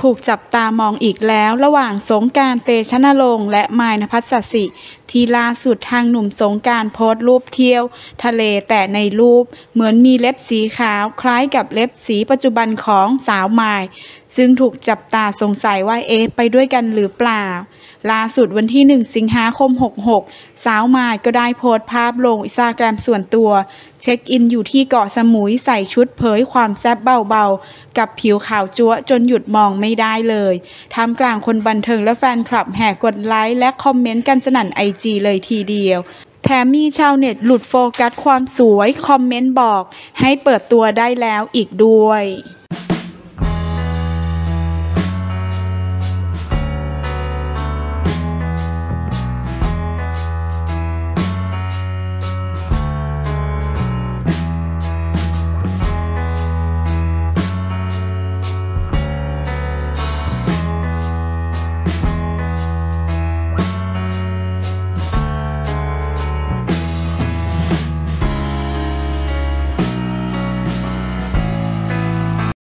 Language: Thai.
ถูกจับตามองอีกแล้วระหว่างสงกรานต์ เตชะณรงค์และมาย ณภัสสสิที่ล่าสุดทางหนุ่มสงกรานต์โพสต์รูปเที่ยวทะเลแต่ในรูปเหมือนมีเล็บสีขาวคล้ายกับเล็บสีปัจจุบันของสาวมายซึ่งถูกจับตาสงสัยว่าเอ๊ะไปด้วยกันหรือเปล่าล่าสุดวันที่1 สิงหาคม 66สาวมายก็ได้โพสต์ภาพลงอินสตาแกรมส่วนตัวเช็คอินอยู่ที่เกาะสมุยใส่ชุดเผยความแซ่บเบาๆกับผิวขาวจั๊วะจนหยุดมองไม่ได้เลยท่ามกลางคนบันเทิงและแฟนคลับแห่กดไลค์และคอมเมนต์กันสนั่นIG เลยทีเดียวแถมมีชาวเน็ตหลุดโฟกัสความสวยคอมเมนต์บอกให้เปิดตัวได้แล้วอีกด้วย